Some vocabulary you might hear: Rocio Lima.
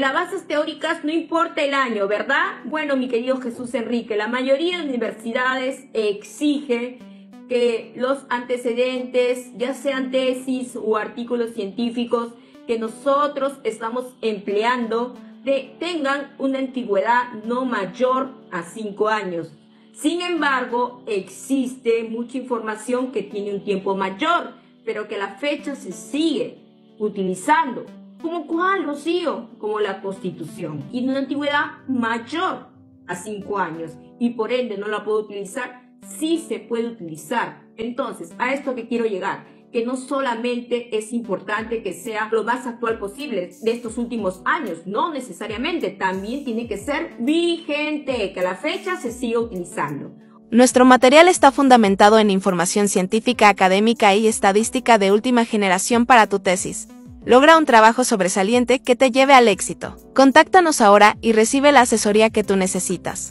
Las bases teóricas, no importa el año, ¿verdad? Bueno, mi querido Jesús Enrique, la mayoría de universidades exige que los antecedentes, ya sean tesis o artículos científicos que nosotros estamos empleando, tengan una antigüedad no mayor a 5 años. Sin embargo, existe mucha información que tiene un tiempo mayor, pero que la fecha se sigue utilizando. ¿Como cuál, Rocío? Como la Constitución. Y una antigüedad mayor a 5 años. Y por ende no la puedo utilizar. Sí se puede utilizar. Entonces, a esto que quiero llegar. Que no solamente es importante que sea lo más actual posible de estos últimos años. No necesariamente. También tiene que ser vigente. Que la fecha se siga utilizando. Nuestro material está fundamentado en información científica, académica y estadística de última generación para tu tesis. Logra un trabajo sobresaliente que te lleve al éxito. Contáctanos ahora y recibe la asesoría que tú necesitas.